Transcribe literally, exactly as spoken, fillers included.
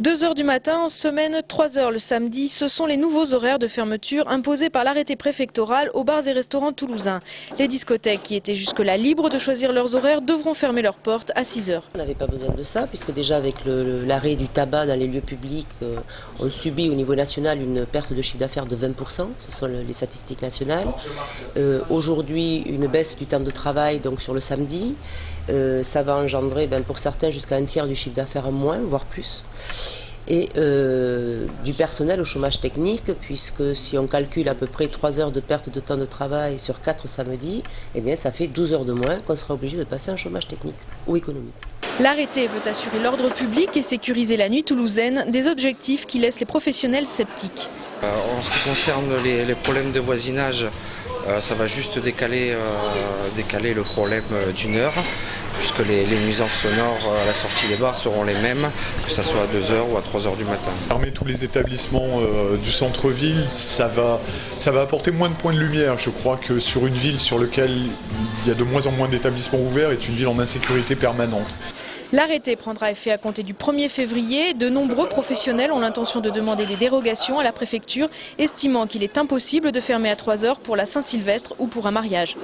deux heures du matin en semaine, trois heures le samedi, ce sont les nouveaux horaires de fermeture imposés par l'arrêté préfectoral aux bars et restaurants toulousains. Les discothèques qui étaient jusque-là libres de choisir leurs horaires devront fermer leurs portes à six heures. On n'avait pas besoin de ça puisque déjà avec l'arrêt du tabac dans les lieux publics, euh, on subit au niveau national une perte de chiffre d'affaires de vingt pour cent, ce sont les statistiques nationales. Euh, Aujourd'hui, une baisse du temps de travail donc sur le samedi, euh, ça va engendrer ben, pour certains jusqu'à un tiers du chiffre d'affaires en moins, voire plus. Et euh, du personnel au chômage technique, puisque si on calcule à peu près trois heures de perte de temps de travail sur quatre samedis, eh bien ça fait douze heures de moins qu'on sera obligé de passer en chômage technique ou économique. L'arrêté veut assurer l'ordre public et sécuriser la nuit toulousaine, des objectifs qui laissent les professionnels sceptiques. Euh, en ce qui concerne les, les problèmes de voisinage, euh, ça va juste décaler, euh, décaler le problème d'une heure, puisque les, les nuisances sonores à la sortie des bars seront les mêmes, que ce soit à deux heures ou à trois heures du matin. Fermer tous les établissements euh, du centre-ville, ça va, ça va apporter moins de points de lumière. Je crois que sur une ville sur laquelle il y a de moins en moins d'établissements ouverts, est une ville en insécurité permanente. L'arrêté prendra effet à compter du premier février. De nombreux professionnels ont l'intention de demander des dérogations à la préfecture, estimant qu'il est impossible de fermer à trois heures pour la Saint-Sylvestre ou pour un mariage.